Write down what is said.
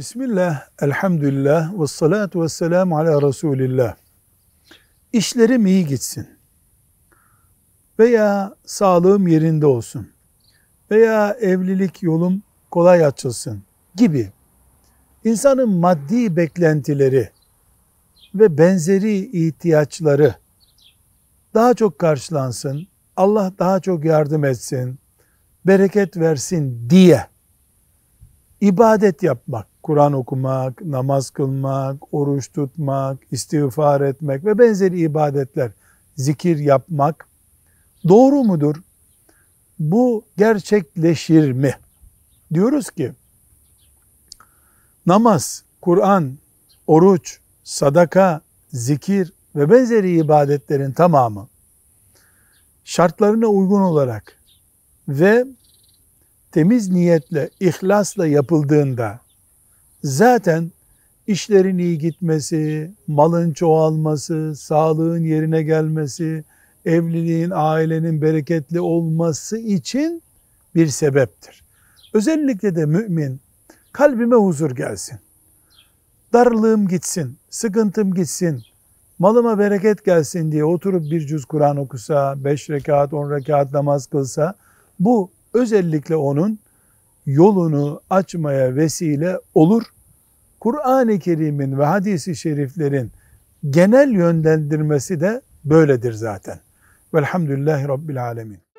Bismillah, elhamdülillah, ve salatu ve selamu ala Resulillah. İşlerim iyi gitsin veya sağlığım yerinde olsun veya evlilik yolum kolay açılsın gibi insanın maddi beklentileri ve benzeri ihtiyaçları daha çok karşılansın, Allah daha çok yardım etsin, bereket versin diye ibadet yapmak, Kur'an okumak, namaz kılmak, oruç tutmak, istiğfar etmek ve benzeri ibadetler, zikir yapmak doğru mudur? Bu gerçekleşir mi? Diyoruz ki namaz, Kur'an, oruç, sadaka, zikir ve benzeri ibadetlerin tamamı şartlarına uygun olarak ve temiz niyetle, ihlasla yapıldığında zaten işlerin iyi gitmesi, malın çoğalması, sağlığın yerine gelmesi, evliliğin, ailenin bereketli olması için bir sebeptir. Özellikle de mümin, kalbime huzur gelsin, darlığım gitsin, sıkıntım gitsin, malıma bereket gelsin diye oturup bir cüz Kur'an okusa, 5 rekat, 10 rekat namaz kılsa, bu özellikle onun yolunu açmaya vesile olur. Kur'an-ı Kerim'in ve hadis-i şeriflerin genel yönlendirmesi de böyledir zaten. Velhamdülillahi Rabbil Alemin.